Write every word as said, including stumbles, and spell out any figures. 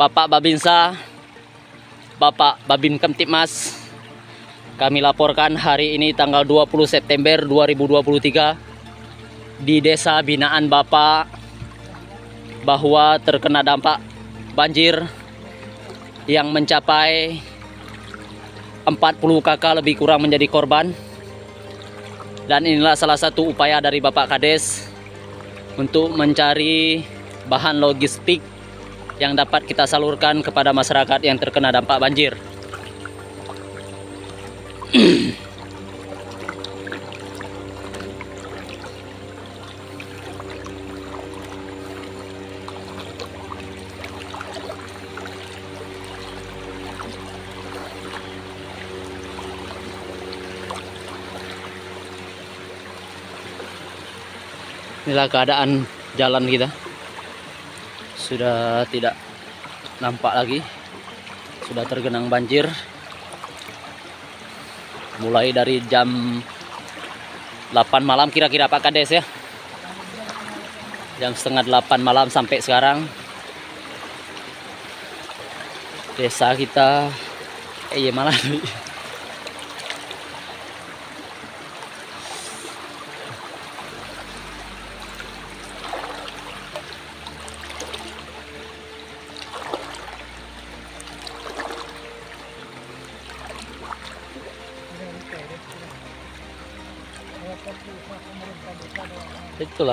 Bapak Babinsa, Bapak Babin Kamtibmas, kami laporkan hari ini tanggal dua puluh September dua ribu dua puluh tiga di desa binaan Bapak bahwa terkena dampak banjir yang mencapai empat puluh kakak lebih kurang menjadi korban. Dan inilah salah satu upaya dari Bapak Kades untuk mencari bahan logistik yang dapat kita salurkan kepada masyarakat yang terkena dampak banjir. Inilah keadaan jalan kita, sudah tidak nampak lagi, sudah tergenang banjir mulai dari jam delapan malam kira-kira Pak Kades ya, jam setengah delapan malam sampai sekarang. Desa kita eh ya malah itulah.